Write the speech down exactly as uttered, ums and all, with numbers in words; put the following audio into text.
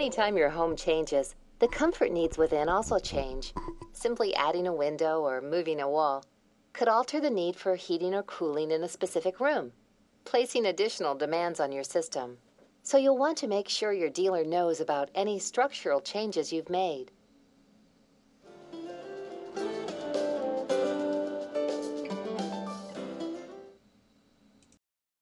Anytime your home changes, the comfort needs within also change. Simply adding a window or moving a wall could alter the need for heating or cooling in a specific room, placing additional demands on your system. So you'll want to make sure your dealer knows about any structural changes you've made.